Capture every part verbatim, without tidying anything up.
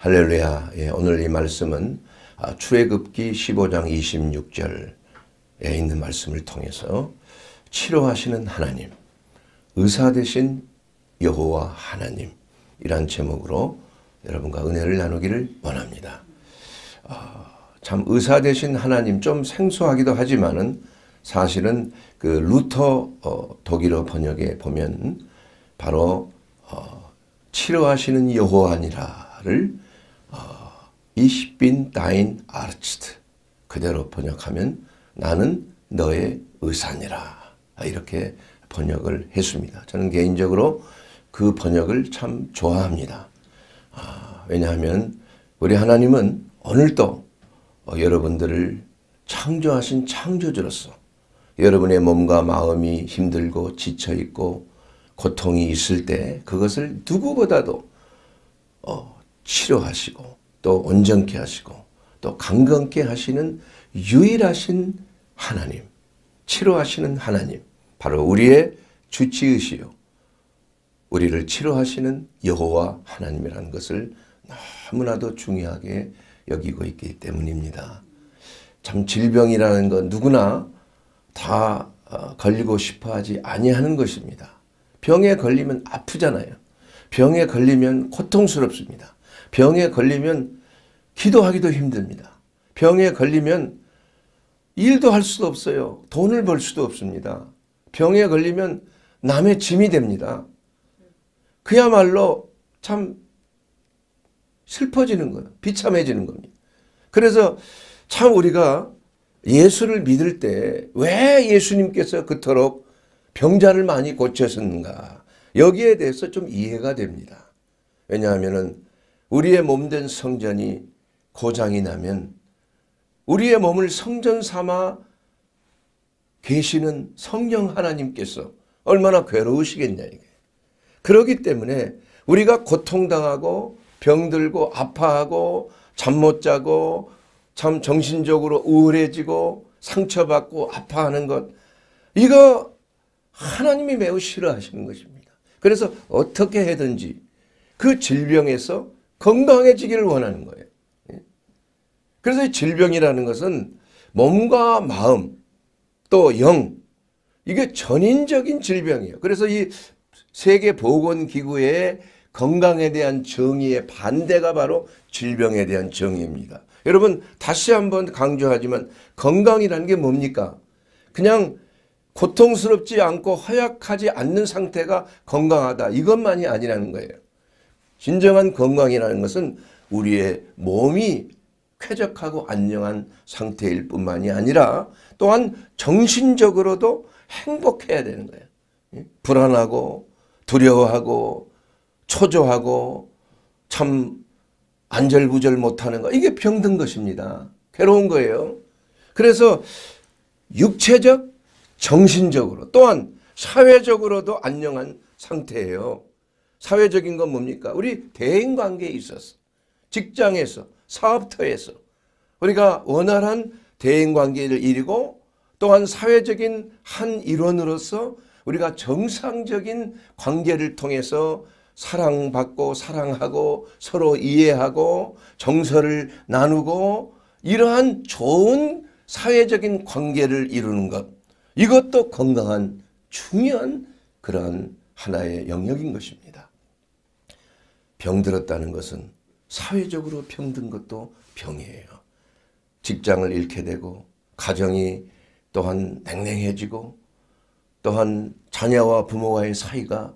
할렐루야. 예, 오늘 이 말씀은 출애굽기 십오 장 이십육 절에 있는 말씀을 통해서 치료하시는 하나님, 의사 되신 여호와 하나님 이란 제목으로 여러분과 은혜를 나누기를 원합니다. 어, 참 의사 되신 하나님, 좀 생소하기도 하지만은 사실은 그 루터 어, 독일어 번역에 보면 바로 어, 치료하시는 여호와니라를 어, Ich bin dein Arzt, 그대로 번역하면 나는 너의 의사니라, 이렇게 번역을 했습니다. 저는 개인적으로 그 번역을 참 좋아합니다. 아, 왜냐하면 우리 하나님은 오늘도 어, 여러분들을 창조하신 창조주로서 여러분의 몸과 마음이 힘들고 지쳐있고 고통이 있을 때 그것을 누구보다도 어, 치료하시고 또 온전케 하시고 또 강건케 하시는 유일하신 하나님, 치료하시는 하나님, 바로 우리의 주치의시요 우리를 치료하시는 여호와 하나님이라는 것을 너무나도 중요하게 여기고 있기 때문입니다. 참 질병이라는 건 누구나 다 걸리고 싶어하지 아니하는 것입니다. 병에 걸리면 아프잖아요. 병에 걸리면 고통스럽습니다. 병에 걸리면 기도하기도 힘듭니다. 병에 걸리면 일도 할 수도 없어요. 돈을 벌 수도 없습니다. 병에 걸리면 남의 짐이 됩니다. 그야말로 참 슬퍼지는 거예요. 비참해지는 겁니다. 그래서 참 우리가 예수를 믿을 때 왜 예수님께서 그토록 병자를 많이 고쳤는가, 여기에 대해서 좀 이해가 됩니다. 왜냐하면 우리의 몸된 성전이 고장이 나면 우리의 몸을 성전 삼아 계시는 성령 하나님께서 얼마나 괴로우시겠냐, 이게. 그러기 때문에 우리가 고통당하고 병들고 아파하고 잠 못 자고 참 정신적으로 우울해지고 상처받고 아파하는 것, 이거 하나님이 매우 싫어하시는 것입니다. 그래서 어떻게 해든지 그 질병에서 건강해지기를 원하는 거예요. 그래서 이 질병이라는 것은 몸과 마음 또 영, 이게 전인적인 질병이에요. 그래서 이 세계보건기구의 건강에 대한 정의의 반대가 바로 질병에 대한 정의입니다. 여러분, 다시 한번 강조하지만 건강이라는 게 뭡니까? 그냥 고통스럽지 않고 허약하지 않는 상태가 건강하다, 이것만이 아니라는 거예요. 진정한 건강이라는 것은 우리의 몸이 쾌적하고 안녕한 상태일 뿐만이 아니라 또한 정신적으로도 행복해야 되는 거예요. 불안하고 두려워하고 초조하고 참 안절부절 못하는 거, 이게 병든 것입니다. 괴로운 거예요. 그래서 육체적, 정신적으로 또한 사회적으로도 안녕한 상태예요. 사회적인 건 뭡니까? 우리 대인관계에 있어서, 직장에서, 사업터에서 우리가 원활한 대인관계를 이루고 또한 사회적인 한 일원으로서 우리가 정상적인 관계를 통해서 사랑받고 사랑하고 서로 이해하고 정서를 나누고 이러한 좋은 사회적인 관계를 이루는 것, 이것도 건강한 중요한 그런 하나의 영역인 것입니다. 병들었다는 것은 사회적으로 병든 것도 병이에요. 직장을 잃게 되고 가정이 또한 냉랭해지고 또한 자녀와 부모와의 사이가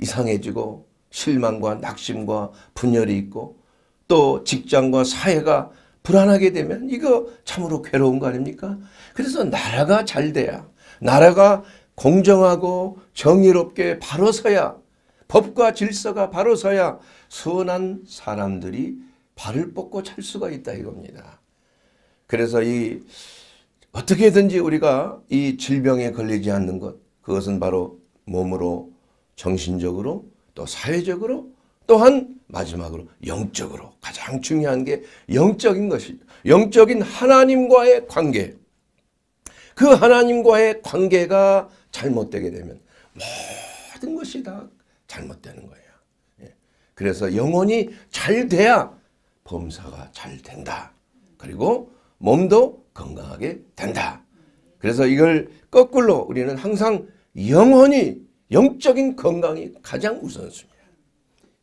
이상해지고 실망과 낙심과 분열이 있고 또 직장과 사회가 불안하게 되면 이거 참으로 괴로운 거 아닙니까? 그래서 나라가 잘 돼야, 나라가 공정하고 정의롭게 바로 서야, 법과 질서가 바로 서야 선한 사람들이 발을 뻗고 찰 수가 있다, 이겁니다. 그래서 이 어떻게든지 우리가 이 질병에 걸리지 않는 것, 그것은 바로 몸으로, 정신적으로, 또 사회적으로, 또한 마지막으로 영적으로, 가장 중요한 게 영적인 것입니다. 영적인 하나님과의 관계, 그 하나님과의 관계가 잘못되게 되면 모든 것이 다 잘못되는 거예요. 그래서 영혼이 잘 돼야 범사가 잘 된다. 그리고 몸도 건강하게 된다. 그래서 이걸 거꾸로 우리는 항상 영혼이, 영적인 건강이 가장 우선순위야.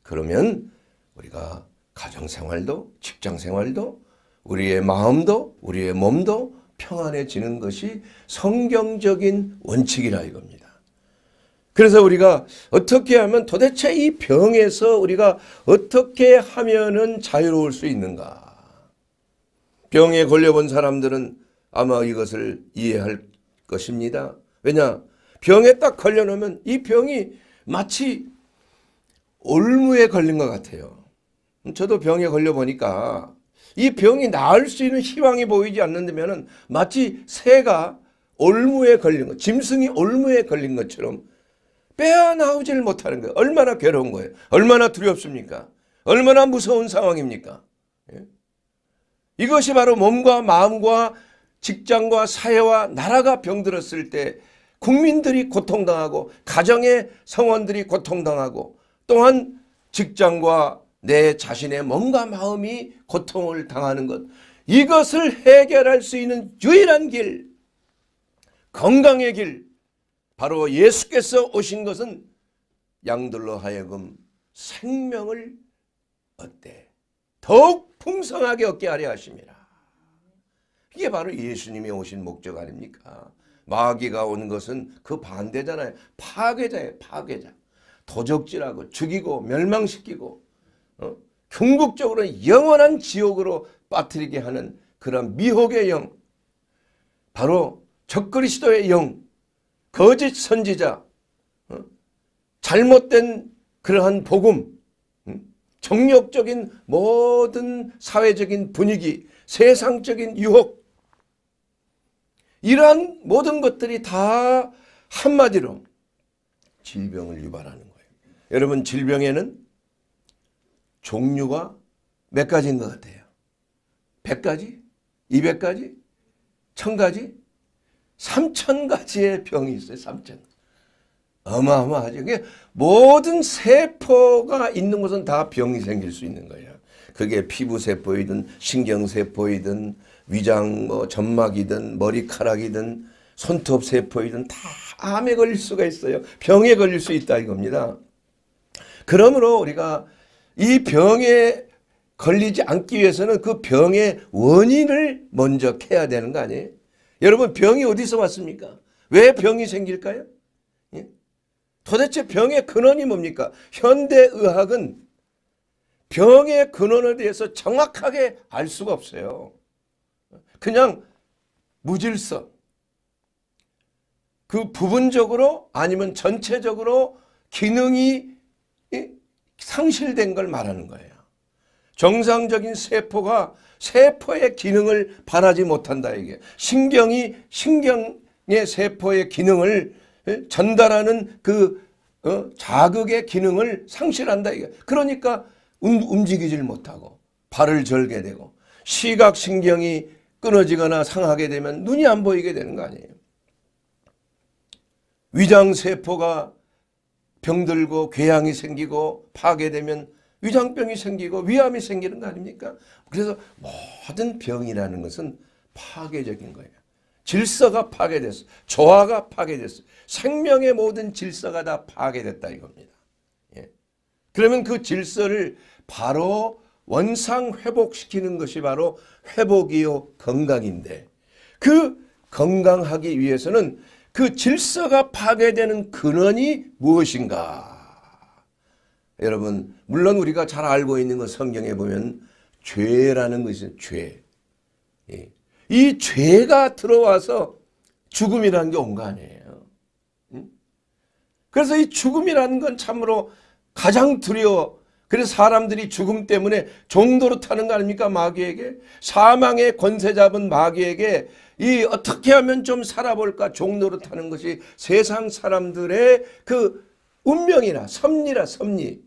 그러면 우리가 가정생활도 직장생활도 우리의 마음도 우리의 몸도 평안해지는 것이 성경적인 원칙이라 이겁니다. 그래서 우리가 어떻게 하면, 도대체 이 병에서 우리가 어떻게 하면은 자유로울 수 있는가. 병에 걸려본 사람들은 아마 이것을 이해할 것입니다. 왜냐? 병에 딱 걸려놓으면 이 병이 마치 올무에 걸린 것 같아요. 저도 병에 걸려보니까 이 병이 나을 수 있는 희망이 보이지 않는다면 마치 새가 올무에 걸린 것, 짐승이 올무에 걸린 것처럼 빼어나오지를 못하는 거예요. 얼마나 괴로운 거예요. 얼마나 두렵습니까. 얼마나 무서운 상황입니까. 예? 이것이 바로 몸과 마음과 직장과 사회와 나라가 병들었을 때 국민들이 고통당하고 가정의 성원들이 고통당하고 또한 직장과 내 자신의 몸과 마음이 고통을 당하는 것, 이것을 해결할 수 있는 유일한 길, 건강의 길, 바로 예수께서 오신 것은 양들로 하여금 생명을 얻되 더욱 풍성하게 얻게 하려 하심이라. 이게 바로 예수님이 오신 목적 아닙니까? 마귀가 온 것은 그 반대잖아요. 파괴자예요. 파괴자. 도적질하고 죽이고 멸망시키고 어? 궁극적으로 영원한 지옥으로 빠뜨리게 하는 그런 미혹의 영, 바로 적그리스도의 영, 거짓 선지자, 어? 잘못된 그러한 복음, 음? 정욕적인 모든 사회적인 분위기, 세상적인 유혹, 이러한 모든 것들이 다 한마디로 질병을 유발하는 거예요. 여러분, 질병에는 종류가 몇 가지인 것 같아요? 백 가지? 이백 가지? 천 가지? 삼천 가지의 병이 있어요. 삼천. 어마어마하죠. 그러니까 모든 세포가 있는 곳은 다 병이 생길 수 있는 거예요. 그게 피부세포이든 신경세포이든 위장 뭐 점막이든 머리카락이든 손톱세포이든 다 암에 걸릴 수가 있어요. 병에 걸릴 수 있다 이겁니다. 그러므로 우리가 이 병에 걸리지 않기 위해서는 그 병의 원인을 먼저 캐야 되는 거 아니에요? 여러분, 병이 어디서 왔습니까? 왜 병이 생길까요? 예? 도대체 병의 근원이 뭡니까? 현대의학은 병의 근원에 대해서 정확하게 알 수가 없어요. 그냥 무질서, 그 부분적으로 아니면 전체적으로 기능이 예? 상실된 걸 말하는 거예요. 정상적인 세포가 세포의 기능을 바라지 못한다. 이게 신경이 신경의 세포의 기능을 전달하는 그 어, 자극의 기능을 상실한다. 이게 그러니까 음, 움직이질 못하고 발을 절게 되고 시각 신경이 끊어지거나 상하게 되면 눈이 안 보이게 되는 거 아니에요. 위장 세포가 병들고 궤양이 생기고 파괴되면 위장병이 생기고 위암이 생기는 거 아닙니까? 그래서 모든 병이라는 것은 파괴적인 거예요. 질서가 파괴됐어. 조화가 파괴됐어. 생명의 모든 질서가 다 파괴됐다 이겁니다. 예. 그러면 그 질서를 바로 원상 회복시키는 것이 바로 회복이요 건강인데, 그 건강하기 위해서는 그 질서가 파괴되는 근원이 무엇인가. 여러분, 물론 우리가 잘 알고 있는 건 성경에 보면 죄라는 것이 죄. 예. 이 죄가 들어와서 죽음이라는 게 온 거 아니에요. 응? 그래서 이 죽음이라는 건 참으로 가장 두려워. 그래서 사람들이 죽음 때문에 종도로 타는 거 아닙니까? 마귀에게. 사망의 권세 잡은 마귀에게 이 어떻게 하면 좀 살아볼까 종도로 타는 것이 세상 사람들의 그 운명이나 섭리라, 섭리.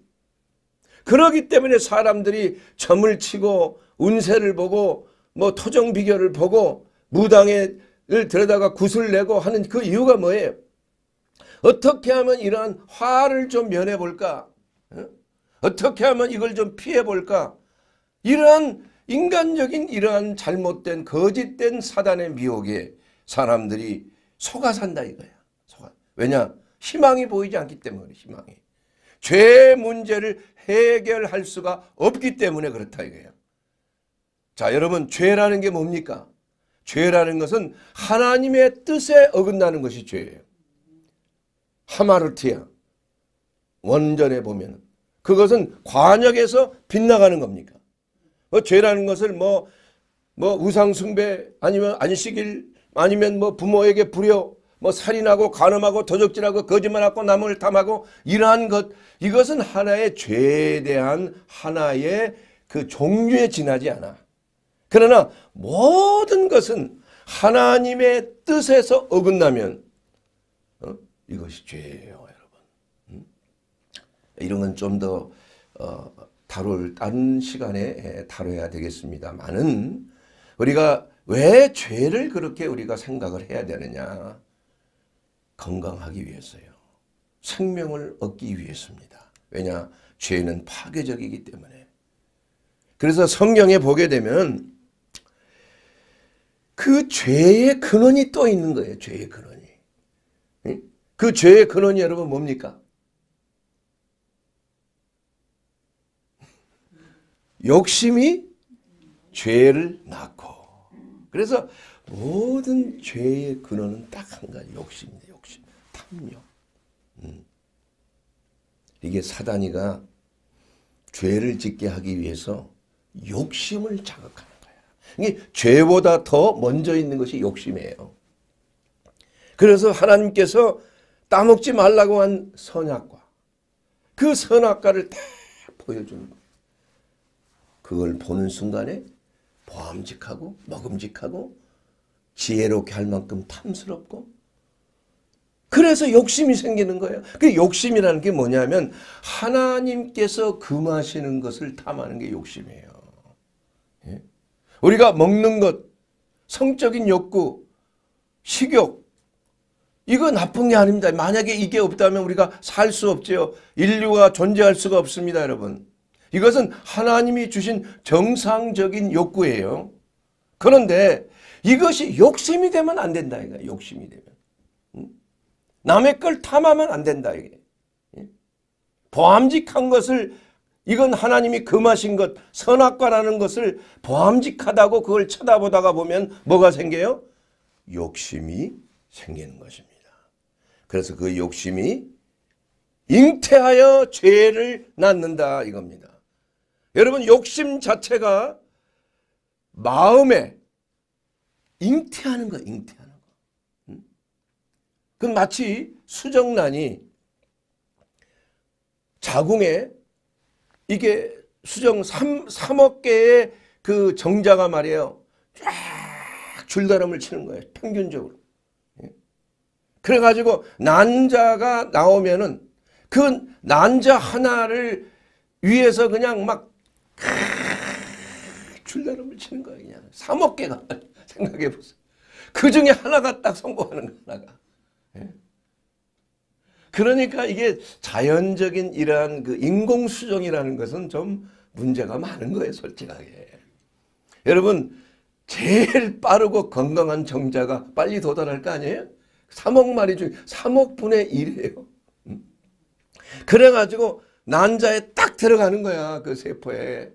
그러기 때문에 사람들이 점을 치고 운세를 보고 뭐 토정 비결을 보고 무당을 들여다가 굿을 내고 하는 그 이유가 뭐예요? 어떻게 하면 이러한 화를 좀 면해볼까? 어떻게 하면 이걸 좀 피해볼까? 이러한 인간적인 이러한 잘못된 거짓된 사단의 미혹에 사람들이 속아 산다 이거야. 속아. 왜냐? 희망이 보이지 않기 때문에 그래, 희망이. 죄의 문제를 해결할 수가 없기 때문에 그렇다 이거야. 자, 여러분, 죄라는 게 뭡니까? 죄라는 것은 하나님의 뜻에 어긋나는 것이 죄예요. 하마르티아 원전에 보면 그것은 관역에서 빗나가는 겁니까? 뭐 죄라는 것을 뭐, 뭐 우상숭배 아니면 안식일 아니면 뭐 부모에게 불효 뭐 살인하고 간음하고 도적질하고 거짓말하고 남을 탐하고 이러한 것, 이것은 하나의 죄에 대한 하나의 그 종류에 지나지 않아. 그러나 모든 것은 하나님의 뜻에서 어긋나면 어? 이것이 죄예요, 여러분. 음? 이런 건 좀 더 어, 다룰 다른 시간에 다뤄야 되겠습니다만은, 우리가 왜 죄를 그렇게 우리가 생각을 해야 되느냐? 건강하기 위해서요. 생명을 얻기 위해서입니다. 왜냐? 죄는 파괴적이기 때문에. 그래서 성경에 보게 되면 그 죄의 근원이 또 있는 거예요. 죄의 근원이. 그 죄의 근원이 여러분 뭡니까? 욕심이 죄를 낳고. 그래서 모든 죄의 근원은 딱 한 가지, 욕심이에요. 욕심, 탐욕. 음. 이게 사단이가 죄를 짓게 하기 위해서 욕심을 자극하는 거야. 이게 죄보다 더 먼저 있는 것이 욕심이에요. 그래서 하나님께서 따먹지 말라고 한 선악과, 그 선악과를 다 보여주는 거예요. 그걸 보는 순간에 보암직하고 먹음직하고 지혜롭게 할 만큼 탐스럽고, 그래서 욕심이 생기는 거예요. 그 욕심이라는 게 뭐냐면 하나님께서 금하시는 것을 탐하는 게 욕심이에요. 예? 우리가 먹는 것, 성적인 욕구, 식욕, 이거 나쁜 게 아닙니다. 만약에 이게 없다면 우리가 살 수 없죠. 인류가 존재할 수가 없습니다, 여러분. 이것은 하나님이 주신 정상적인 욕구예요. 그런데 이것이 욕심이 되면 안 된다 이거야. 욕심이 되면. 응? 남의 걸 탐하면 안 된다 이게. 응? 보암직한 것을, 이건 하나님이 금하신 것, 선악과라는 것을 보암직하다고 그걸 쳐다보다가 보면 뭐가 생겨요? 욕심이 생기는 것입니다. 그래서 그 욕심이 잉태하여 죄를 낳는다 이겁니다. 여러분, 욕심 자체가 마음에 잉태하는 거, 잉태하는 거. 응? 그건 마치 수정란이 자궁에, 이게 수정 삼, 삼억 개의 그 정자가 말이에요, 쫙 줄다름을 치는 거예요, 평균적으로. 응? 그래가지고 난자가 나오면은 그 난자 하나를 위해서 그냥 막 줄다름을 치는 거야. 그냥 삼억 개가. 생각해 보세요. 그 중에 하나가 딱 성공하는 거, 하나가. 예? 그러니까 이게 자연적인 이러한 그 인공수정이라는 것은 좀 문제가 많은 거예요, 솔직하게. 여러분, 제일 빠르고 건강한 정자가 빨리 도달할 거 아니에요? 삼억 마리 중에 삼억 분의 일이에요. 음? 그래가지고 난자에 딱 들어가는 거야, 그 세포에.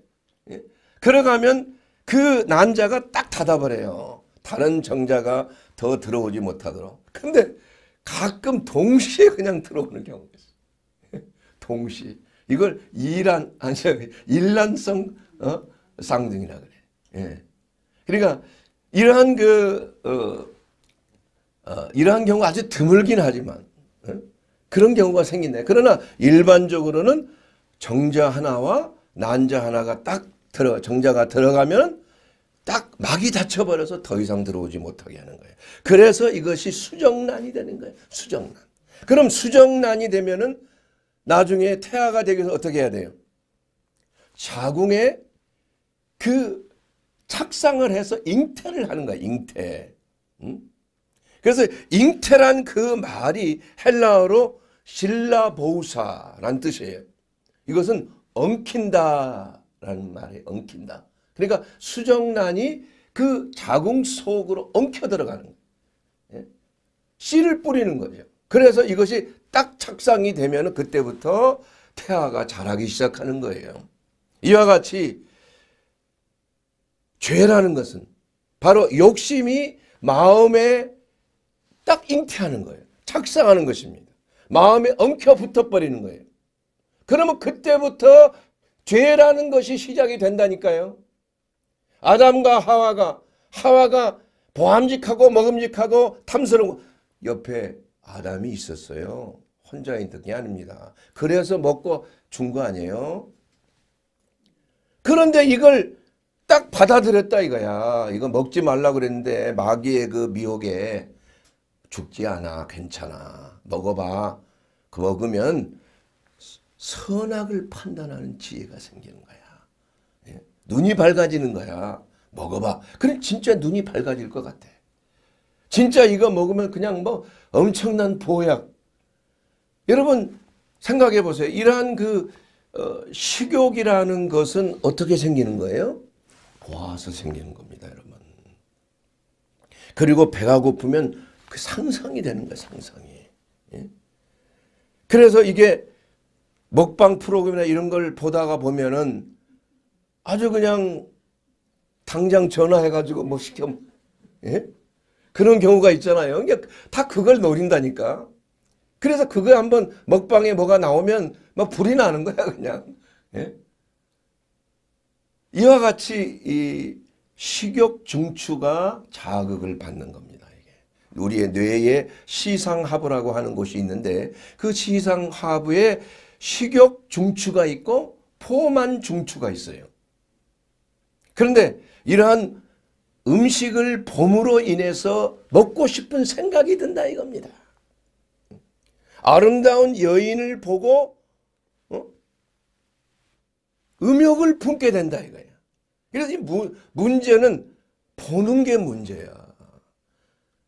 예? 들어가면 그 난자가 딱 닫아버려요. 다른 정자가 더 들어오지 못하도록. 근데 가끔 동시에 그냥 들어오는 경우가 있어요. 동시에. 이걸 일란, 아니, 일란성 어? 쌍둥이라 그래. 예. 그러니까 이러한 그, 어, 어, 이러한 경우가 아주 드물긴 하지만, 어? 그런 경우가 생긴다. 그러나 일반적으로는 정자 하나와 난자 하나가 딱 들어, 정자가 들어가면 딱 막이 닫혀버려서 더 이상 들어오지 못하게 하는 거예요. 그래서 이것이 수정란이 되는 거예요. 수정란. 그럼 수정란이 되면은 나중에 태아가 되기 위해서 어떻게 해야 돼요? 자궁에 그 착상을 해서 잉태를 하는 거예요. 잉태. 음? 그래서 잉태란 그 말이 헬라어로 실라보우사란 뜻이에요. 이것은 엉킨다 라는 말에 엉킨다. 그러니까 수정란이 그 자궁 속으로 엉켜 들어가는 거예요. 예? 씨를 뿌리는 거죠. 그래서 이것이 딱 착상이 되면 그때부터 태아가 자라기 시작하는 거예요. 이와 같이 죄라는 것은 바로 욕심이 마음에 딱 잉태하는 거예요. 착상하는 것입니다. 마음에 엉켜 붙어버리는 거예요. 그러면 그때부터 죄라는 것이 시작이 된다니까요. 아담과 하와가 하와가 보암직하고 먹음직하고 탐스러운 옆에 아담이 있었어요. 혼자 있는 게 아닙니다. 그래서 먹고 준 거 아니에요. 그런데 이걸 딱 받아들였다 이거야. 이거 먹지 말라고 그랬는데 마귀의 그 미혹에 죽지 않아. 괜찮아. 먹어봐. 그 먹으면 선악을 판단하는 지혜가 생기는 거야. 예? 눈이 밝아지는 거야. 먹어봐. 그럼 진짜 눈이 밝아질 것 같아. 진짜 이거 먹으면 그냥 뭐 엄청난 보약. 여러분 생각해 보세요. 이러한 그 어, 식욕이라는 것은 어떻게 생기는 거예요? 보아서 생기는 겁니다, 여러분. 그리고 배가 고프면 그 상상이 되는 거예요, 상상이. 예? 그래서 이게 먹방 프로그램이나 이런 걸 보다가 보면은 아주 그냥 당장 전화해가지고 뭐 시켜, 예? 그런 경우가 있잖아요. 그러니까 다 그걸 노린다니까. 그래서 그거 한번 먹방에 뭐가 나오면 막 불이 나는 거야, 그냥. 예? 이와 같이 이 식욕 중추가 자극을 받는 겁니다. 이게 우리의 뇌에 시상하부라고 하는 곳이 있는데 그 시상하부에 식욕 중추가 있고 포만 중추가 있어요. 그런데 이러한 음식을 봄으로 인해서 먹고 싶은 생각이 든다 이겁니다. 아름다운 여인을 보고 어? 음욕을 품게 된다 이거야. 그래서 이 무, 문제는 보는 게 문제야.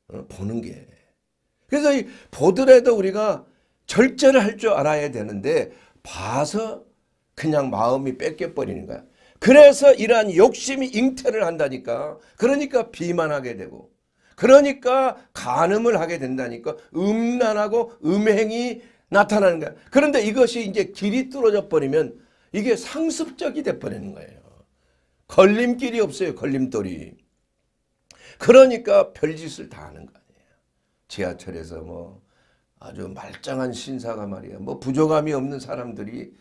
어? 보는 게. 그래서 이 보더라도 우리가 절제를 할 줄 알아야 되는데 봐서 그냥 마음이 뺏겨버리는 거야. 그래서 이러한 욕심이 잉태를 한다니까. 그러니까 비만하게 되고. 그러니까 간음을 하게 된다니까. 음란하고 음행이 나타나는 거야. 그런데 이것이 이제 길이 뚫어져 버리면 이게 상습적이 돼버리는 거예요. 걸림길이 없어요. 걸림돌이. 그러니까 별짓을 다 하는 거 아니에요. 지하철에서 뭐 아주 말짱한 신사가 말이야. 뭐 부족함이 없는 사람들이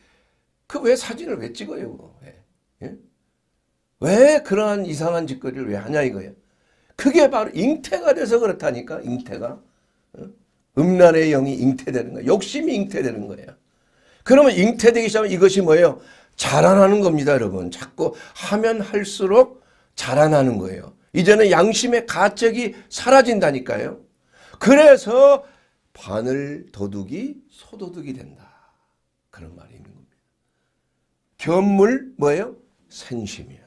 그 왜 사진을 왜 찍어요. 왜? 예? 왜 그러한 이상한 짓거리를 왜 하냐 이거예요. 그게 바로 잉태가 돼서 그렇다니까. 잉태가. 음란의 영이 잉태되는 거예요. 욕심이 잉태되는 거예요. 그러면 잉태되기 시작하면 이것이 뭐예요? 자라나는 겁니다. 여러분. 자꾸 하면 할수록 자라나는 거예요. 이제는 양심의 가책이 사라진다니까요. 그래서 바늘 도둑이 소도둑이 된다. 그런 말이 있는 겁니다. 견물 뭐예요? 생심이야.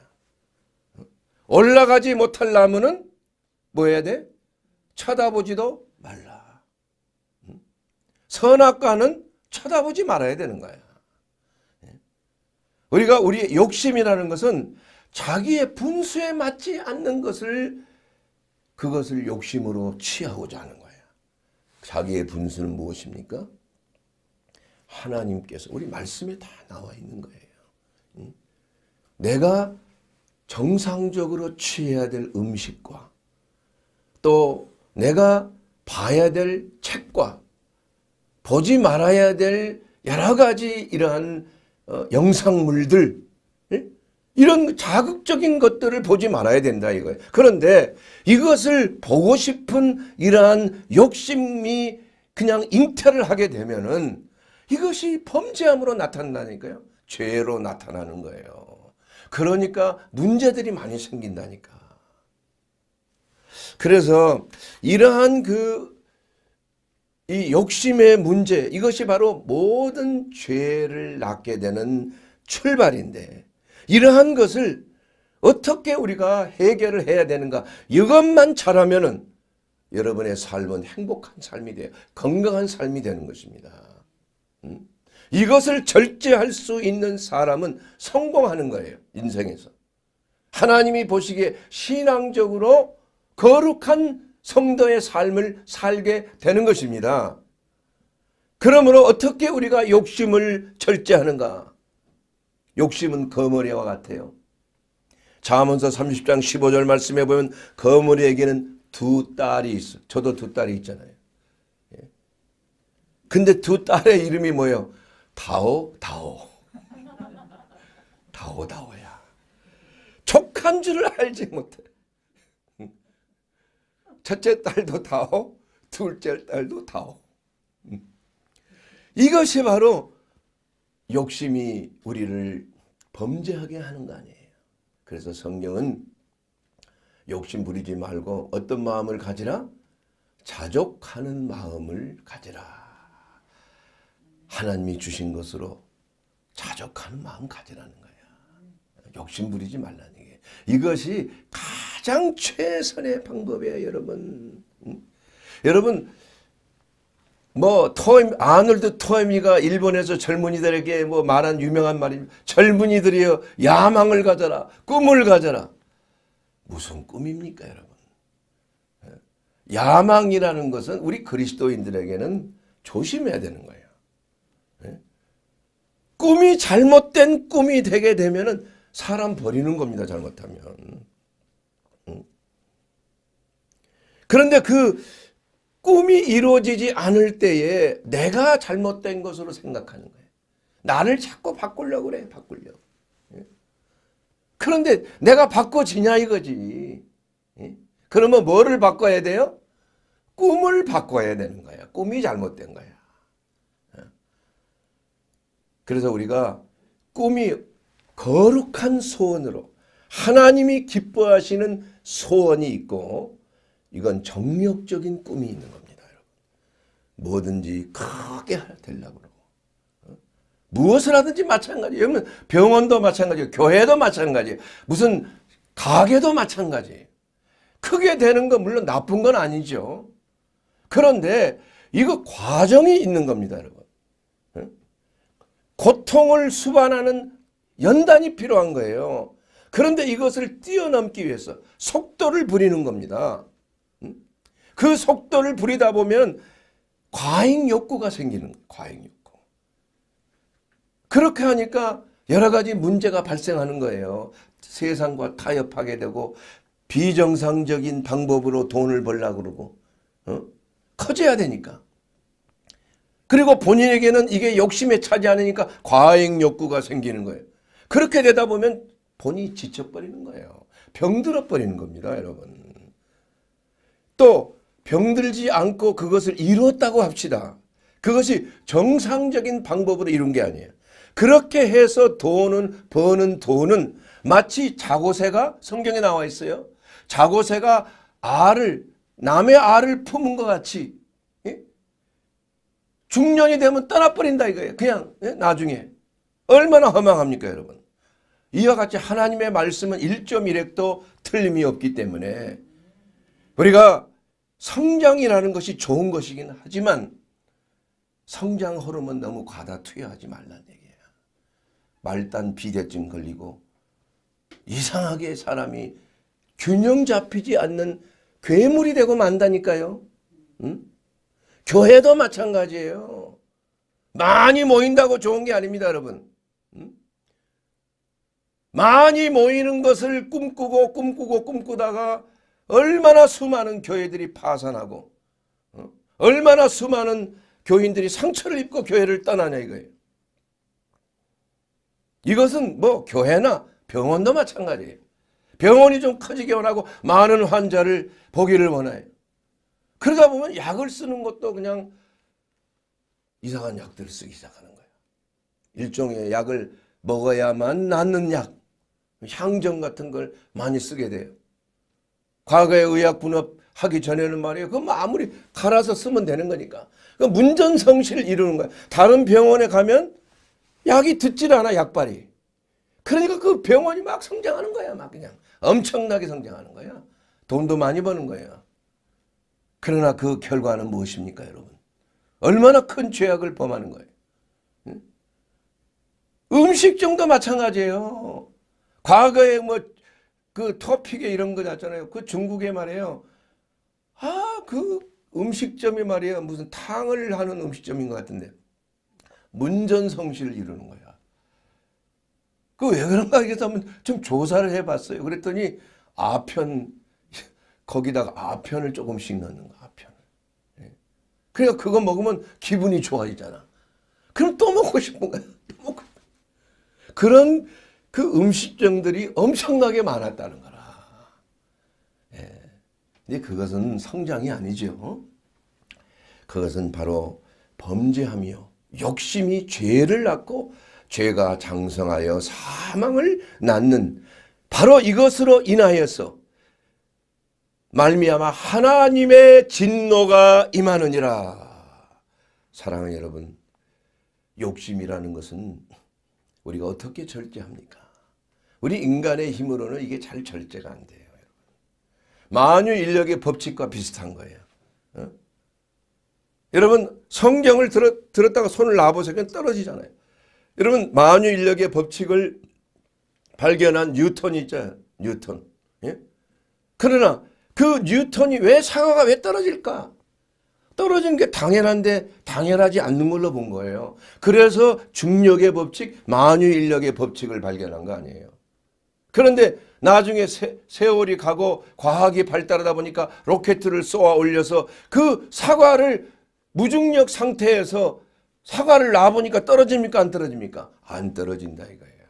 올라가지 못할 나무는 뭐 해야 돼? 쳐다보지도 말라. 선악과는 쳐다보지 말아야 되는 거야. 우리가 우리의 욕심이라는 것은 자기의 분수에 맞지 않는 것을 그것을 욕심으로 취하고자 하는 거야. 자기의 분수는 무엇입니까? 하나님께서 우리 말씀에 다 나와 있는 거예요. 내가 정상적으로 취해야 될 음식과 또 내가 봐야 될 책과 보지 말아야 될 여러 가지 이러한 어, 영상물들 예? 이런 자극적인 것들을 보지 말아야 된다 이거예요. 그런데 이것을 보고 싶은 이러한 욕심이 그냥 잉태를 하게 되면은 이것이 범죄함으로 나타난다니까요. 죄로 나타나는 거예요. 그러니까 문제들이 많이 생긴다니까. 그래서 이러한 그 이 욕심의 문제 이것이 바로 모든 죄를 낳게 되는 출발인데 이러한 것을 어떻게 우리가 해결을 해야 되는가. 이것만 잘하면은 여러분의 삶은 행복한 삶이 돼요. 건강한 삶이 되는 것입니다. 음? 이것을 절제할 수 있는 사람은 성공하는 거예요. 인생에서. 하나님이 보시기에 신앙적으로 거룩한 성도의 삶을 살게 되는 것입니다. 그러므로 어떻게 우리가 욕심을 절제하는가? 욕심은 거머리와 같아요. 잠언서 삼십 장 십오 절 말씀해 보면 거머리에게는 두 딸이 있어. 저도 두 딸이 있잖아요. 근데 두 딸의 이름이 뭐예요? 다오, 다오. 다오, 다오야. 족한 줄을 알지 못해. 첫째 딸도 다오, 둘째 딸도 다오. 이것이 바로 욕심이 우리를 범죄하게 하는 거 아니에요. 그래서 성경은 욕심 부리지 말고 어떤 마음을 가지라? 자족하는 마음을 가지라. 하나님이 주신 것으로 자족하는 마음 가지라는 거야. 욕심 부리지 말라는 게. 이것이 가장 최선의 방법이에요, 여러분. 응? 여러분, 뭐, 토엠, 아놀드 토에미가 일본에서 젊은이들에게 뭐 말한 유명한 말입니다. 젊은이들이여, 야망을 가져라, 꿈을 가져라. 무슨 꿈입니까, 여러분? 야망이라는 것은 우리 그리스도인들에게는 조심해야 되는 거예요. 꿈이 잘못된 꿈이 되게 되면은 사람 버리는 겁니다. 잘못하면. 그런데 그 꿈이 이루어지지 않을 때에 내가 잘못된 것으로 생각하는 거예요. 나를 자꾸 바꾸려고 그래. 바꾸려고. 그런데 내가 바꿔지냐 이거지. 그러면 뭐를 바꿔야 돼요? 꿈을 바꿔야 되는 거야. 꿈이 잘못된 거야. 그래서 우리가 꿈이 거룩한 소원으로 하나님이 기뻐하시는 소원이 있고 이건 정력적인 꿈이 있는 겁니다. 여러분. 뭐든지 크게 되려고 그러고 무엇을 하든지 마찬가지예요. 병원도 마찬가지예요. 교회도 마찬가지예요. 무슨 가게도 마찬가지예요. 크게 되는 건 물론 나쁜 건 아니죠. 그런데 이거 과정이 있는 겁니다. 여러분. 고통을 수반하는 연단이 필요한 거예요. 그런데 이것을 뛰어넘기 위해서 속도를 부리는 겁니다. 그 속도를 부리다 보면 과잉 욕구가 생기는 거예요. 과잉 욕구. 그렇게 하니까 여러 가지 문제가 발생하는 거예요. 세상과 타협하게 되고 비정상적인 방법으로 돈을 벌려고 그러고 어? 커져야 되니까. 그리고 본인에게는 이게 욕심에 차지 않으니까 과잉 욕구가 생기는 거예요. 그렇게 되다 보면 본인이 지쳐버리는 거예요. 병들어버리는 겁니다. 여러분. 또 병들지 않고 그것을 이뤘다고 합시다. 그것이 정상적인 방법으로 이룬 게 아니에요. 그렇게 해서 돈은 버는 돈은 마치 자고새가 성경에 나와 있어요. 자고새가 알을 남의 알을 품은 것 같이 중년이 되면 떠나버린다 이거예요. 그냥 예? 나중에. 얼마나 허망합니까 여러분. 이와 같이 하나님의 말씀은 일점일획도 틀림이 없기 때문에 우리가 성장이라는 것이 좋은 것이긴 하지만 성장 호르몬 너무 과다 투여하지 말라는 얘기예요. 말단 비대증 걸리고 이상하게 사람이 균형 잡히지 않는 괴물이 되고 만다니까요. 응? 교회도 마찬가지예요. 많이 모인다고 좋은 게 아닙니다, 여러분. 음? 많이 모이는 것을 꿈꾸고 꿈꾸고 꿈꾸다가 얼마나 수많은 교회들이 파산하고 어? 얼마나 수많은 교인들이 상처를 입고 교회를 떠나냐 이거예요. 이것은 뭐 교회나 병원도 마찬가지예요. 병원이 좀 커지게 원하고 많은 환자를 보기를 원해요. 그러다 보면 약을 쓰는 것도 그냥 이상한 약들을 쓰기 시작하는 거예요. 일종의 약을 먹어야만 낫는 약, 향정 같은 걸 많이 쓰게 돼요. 과거에 의약분업 하기 전에는 말이에요. 그건 아무리 갈아서 쓰면 되는 거니까. 그러니까 문전성시를 이루는 거예요. 다른 병원에 가면 약이 듣질 않아, 약발이. 그러니까 그 병원이 막 성장하는 거야, 막 그냥. 엄청나게 성장하는 거야. 돈도 많이 버는 거예요. 그러나 그 결과는 무엇입니까, 여러분? 얼마나 큰 죄악을 범하는 거예요. 음식점도 마찬가지예요. 과거에 뭐 그 토픽에 이런 거 났잖아요. 그 중국에 말이에요. 아, 그 음식점이 말이에요. 무슨 탕을 하는 음식점인 것 같은데 문전성시를 이루는 거야. 그 왜 그런가 해서 한번 좀 조사를 해봤어요. 그랬더니 아편 거기다가 아편을 조금씩 넣는 거. 아편을. 그러니까 그거 먹으면 기분이 좋아지잖아. 그럼 또 먹고 싶은 거야. 또 먹고. 그런 그 음식점들이 엄청나게 많았다는 거라. 예. 근데 그것은 성장이 아니죠. 그것은 바로 범죄함이요. 욕심이 죄를 낳고 죄가 장성하여 사망을 낳는 바로 이것으로 인하여서 말미암아 하나님의 진노가 임하느니라. 사랑하는 여러분, 욕심이라는 것은 우리가 어떻게 절제합니까? 우리 인간의 힘으로는 이게 잘 절제가 안 돼요. 만유인력의 법칙과 비슷한 거예요. 어? 여러분, 성경을 들어, 들었다가 손을 놔보세요. 그냥 떨어지잖아요. 여러분, 만유인력의 법칙을 발견한 뉴턴이 있잖아요. 뉴턴. 예? 그러나 그 뉴턴이 왜 사과가 왜 떨어질까? 떨어진 게 당연한데 당연하지 않는 걸로 본 거예요. 그래서 중력의 법칙, 만유인력의 법칙을 발견한 거 아니에요. 그런데 나중에 세, 세월이 가고 과학이 발달하다 보니까 로켓을 쏘아 올려서 그 사과를 무중력 상태에서 사과를 놔보니까 떨어집니까? 안 떨어집니까? 안 떨어진다 이거예요.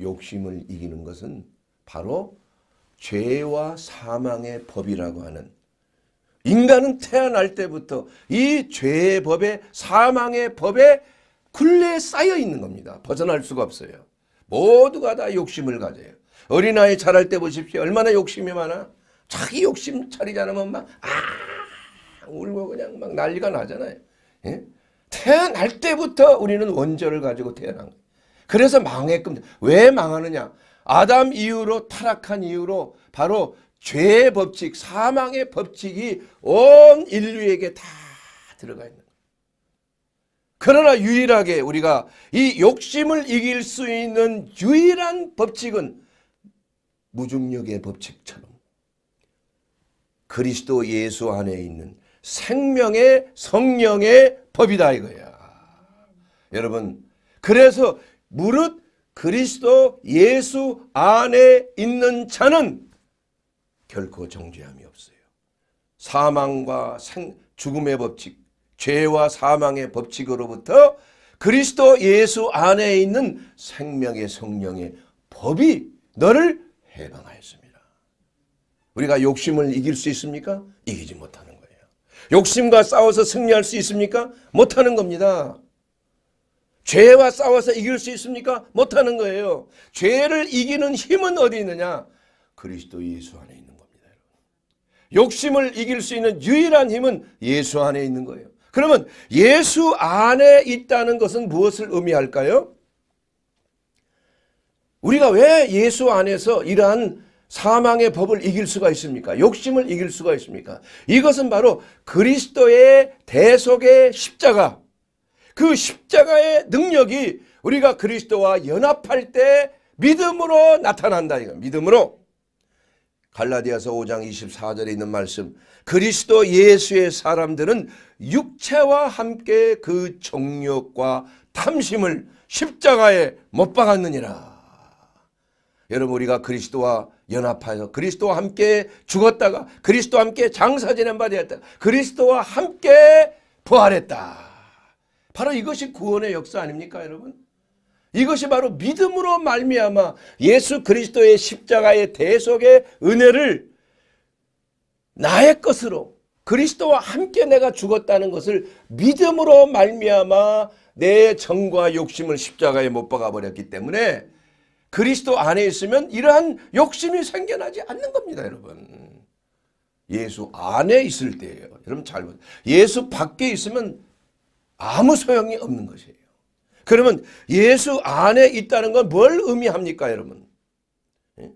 욕심을 이기는 것은 바로 죄와 사망의 법이라고 하는, 인간은 태어날 때부터 이 죄의 법에, 사망의 법에 굴레에 쌓여 있는 겁니다. 벗어날 수가 없어요. 모두가 다 욕심을 가져요. 어린아이 자랄 때 보십시오. 얼마나 욕심이 많아. 자기 욕심 차리지 않으면 막 아 울고 그냥 막 난리가 나잖아요. 예? 태어날 때부터 우리는 원죄를 가지고 태어난 거예요. 그래서 망했끔. 왜 망하느냐. 아담 이후로 타락한 이후로 바로 죄의 법칙, 사망의 법칙이 온 인류에게 다 들어가 있는 거예요. 그러나 유일하게 우리가 이 욕심을 이길 수 있는 유일한 법칙은 무중력의 법칙처럼 그리스도 예수 안에 있는 생명의 성령의 법이다 이거야. 여러분, 그래서 무릇 그리스도 예수 안에 있는 자는 결코 정죄함이 없어요. 사망과 생, 죽음의 법칙, 죄와 사망의 법칙으로부터 그리스도 예수 안에 있는 생명의 성령의 법이 너를 해방하였습니다. 우리가 욕심을 이길 수 있습니까? 이기지 못하는 거예요. 욕심과 싸워서 승리할 수 있습니까? 못하는 겁니다. 죄와 싸워서 이길 수 있습니까? 못하는 거예요. 죄를 이기는 힘은 어디 있느냐? 그리스도 예수 안에 있는 겁니다. 욕심을 이길 수 있는 유일한 힘은 예수 안에 있는 거예요. 그러면 예수 안에 있다는 것은 무엇을 의미할까요? 우리가 왜 예수 안에서 이러한 사망의 법을 이길 수가 있습니까? 욕심을 이길 수가 있습니까? 이것은 바로 그리스도의 대속의 십자가, 그 십자가의 능력이 우리가 그리스도와 연합할 때 믿음으로 나타난다 이거. 믿음으로. 갈라디아서 오 장 이십사 절에 있는 말씀, 그리스도 예수의 사람들은 육체와 함께 그 정욕과 탐심을 십자가에 못 박았느니라. 여러분, 우리가 그리스도와 연합하여 그리스도와 함께 죽었다가 그리스도와 함께 장사 지낸 바 되었다가 그리스도와 함께 부활했다. 바로 이것이 구원의 역사 아닙니까 여러분? 이것이 바로 믿음으로 말미암아 예수 그리스도의 십자가의 대속의 은혜를 나의 것으로 그리스도와 함께 내가 죽었다는 것을 믿음으로 말미암아 내 정과 욕심을 십자가에 못 박아버렸기 때문에 그리스도 안에 있으면 이러한 욕심이 생겨나지 않는 겁니다 여러분. 예수 안에 있을 때예요. 여러분 잘 보세요. 예수 밖에 있으면 아무 소용이 없는 것이에요. 그러면 예수 안에 있다는 건 뭘 의미합니까 여러분? 예?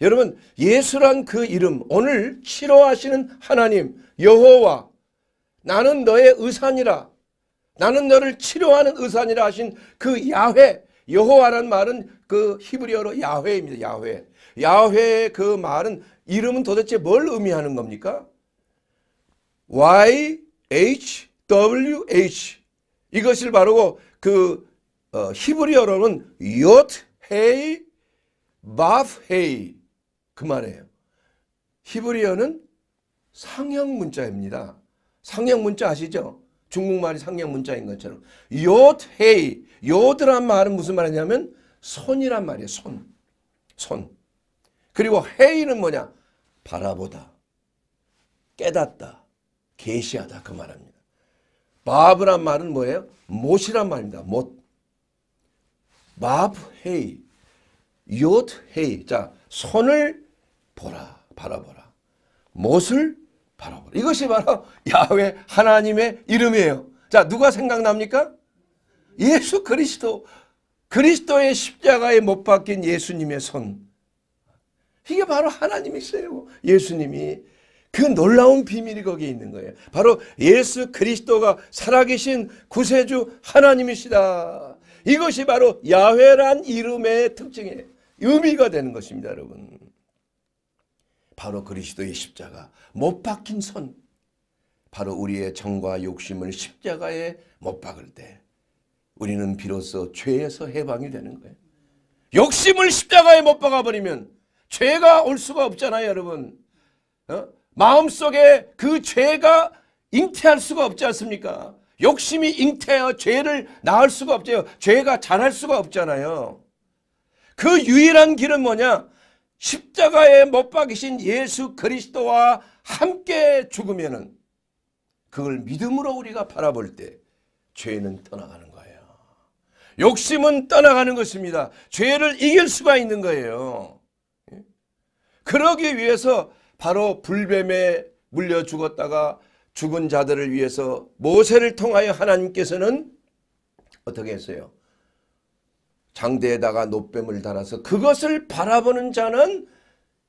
여러분, 예수란 그 이름, 오늘 치료하시는 하나님 여호와, 나는 너의 의사니라, 나는 너를 치료하는 의사니라 하신 그 야훼, 여호와라는 말은 그 히브리어로 야훼입니다. 야훼. 야훼의 그 말은 이름은 도대체 뭘 의미하는 겁니까? 와이 에이치 더블유 에이치 이것을 바로 그 어, 히브리어로는 요트 헤이 바프 헤이 그 말이에요. 히브리어는 상형 문자입니다. 상형 문자 아시죠? 중국말이 상형 문자인 것처럼 요트 헤이, 요드란 말은 무슨 말이냐면 손이란 말이에요. 손. 손. 그리고 헤이는 뭐냐? 바라보다, 깨닫다, 계시하다 그 말입니다. 바브란 말은 뭐예요? 못이란 말입니다. 못. 바브 헤이, 요트 헤이. 자, 손을 보라, 바라보라. 못을 바라보라. 이것이 바로 야훼 하나님의 이름이에요. 자, 누가 생각납니까? 예수 그리스도, 그리스도의 십자가에 못 박힌 예수님의 손. 이게 바로 하나님이세요. 예수님이. 그 놀라운 비밀이 거기에 있는 거예요. 바로 예수 그리스도가 살아계신 구세주 하나님이시다. 이것이 바로 야훼란 이름의 특징의 의미가 되는 것입니다. 여러분, 바로 그리스도의 십자가 못 박힌 손, 바로 우리의 정과 욕심을 십자가에 못 박을 때 우리는 비로소 죄에서 해방이 되는 거예요. 욕심을 십자가에 못 박아버리면 죄가 올 수가 없잖아요. 여러분, 어? 마음속에 그 죄가 잉태할 수가 없지 않습니까? 욕심이 잉태하여 죄를 낳을 수가 없죠. 죄가 자랄 수가 없잖아요. 그 유일한 길은 뭐냐? 십자가에 못 박이신 예수 그리스도와 함께 죽으면은, 그걸 믿음으로 우리가 바라볼 때 죄는 떠나가는 거예요. 욕심은 떠나가는 것입니다. 죄를 이길 수가 있는 거예요. 그러기 위해서 바로 불뱀에 물려 죽었다가 죽은 자들을 위해서 모세를 통하여 하나님께서는 어떻게 했어요? 장대에다가 놋뱀을 달아서 그것을 바라보는 자는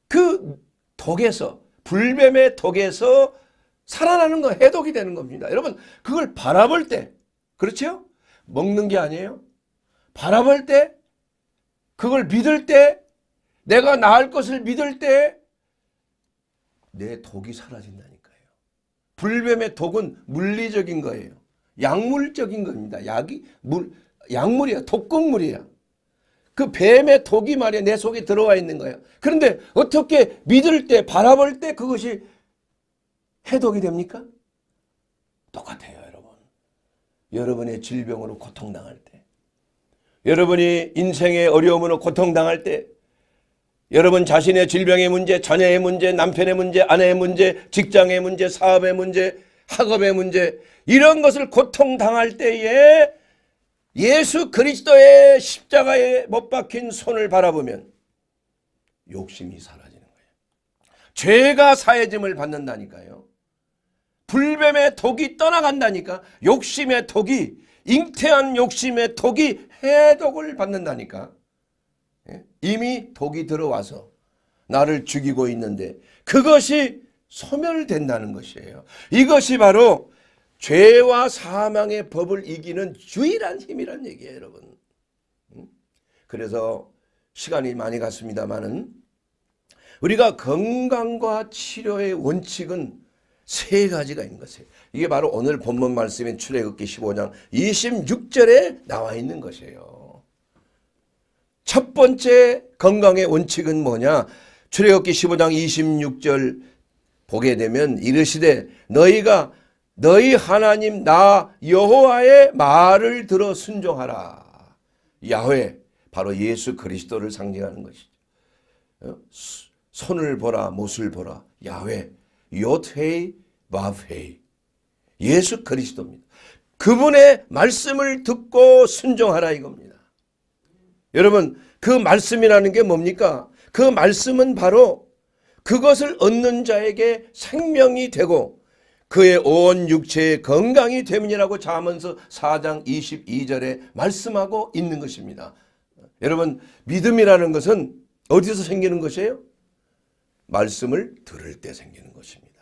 그 독에서, 불뱀의 독에서 살아나는 거, 해독이 되는 겁니다. 여러분, 그걸 바라볼 때, 그렇죠? 먹는 게 아니에요. 바라볼 때, 그걸 믿을 때, 내가 나을 것을 믿을 때 내 독이 사라진다니까. 불뱀의 독은 물리적인 거예요. 약물적인 겁니다. 약이, 물, 약물이야. 독극물이야. 그 뱀의 독이 말이야. 내 속에 들어와 있는 거야. 그런데 어떻게 믿을 때, 바라볼 때 그것이 해독이 됩니까? 똑같아요, 여러분. 여러분의 질병으로 고통당할 때, 여러분이 인생의 어려움으로 고통당할 때, 여러분 자신의 질병의 문제, 자녀의 문제, 남편의 문제, 아내의 문제, 직장의 문제, 사업의 문제, 학업의 문제, 이런 것을 고통당할 때에 예수 그리스도의 십자가에 못 박힌 손을 바라보면 욕심이 사라지는 거예요. 죄가 사해짐을 받는다니까요. 불뱀의 독이 떠나간다니까. 욕심의 독이, 잉태한 욕심의 독이 해독을 받는다니까. 이미 독이 들어와서 나를 죽이고 있는데 그것이 소멸된다는 것이에요. 이것이 바로 죄와 사망의 법을 이기는 유일한 힘이란 얘기예요, 여러분. 그래서 시간이 많이 갔습니다만은, 우리가 건강과 치료의 원칙은 세 가지가 있는 것이에요. 이게 바로 오늘 본문 말씀인 출애굽기 십오 장 이십육 절에 나와 있는 것이에요. 첫 번째 건강의 원칙은 뭐냐? 출애굽기 십오 장 이십육 절 보게 되면 이르시되 너희가 너희 하나님 나 여호와의 말을 들어 순종하라. 야훼, 바로 예수 그리스도를 상징하는 것이죠. 손을 보라, 못을 보라. 야훼, 요트헤이, 바브헤이. 예수 그리스도입니다. 그분의 말씀을 듣고 순종하라 이겁니다. 여러분, 그 말씀이라는 게 뭡니까? 그 말씀은 바로 그것을 얻는 자에게 생명이 되고 그의 온 육체의 건강이 됨이라고 잠언서 사 장 이십이 절에 말씀하고 있는 것입니다. 여러분, 믿음이라는 것은 어디서 생기는 것이에요? 말씀을 들을 때 생기는 것입니다.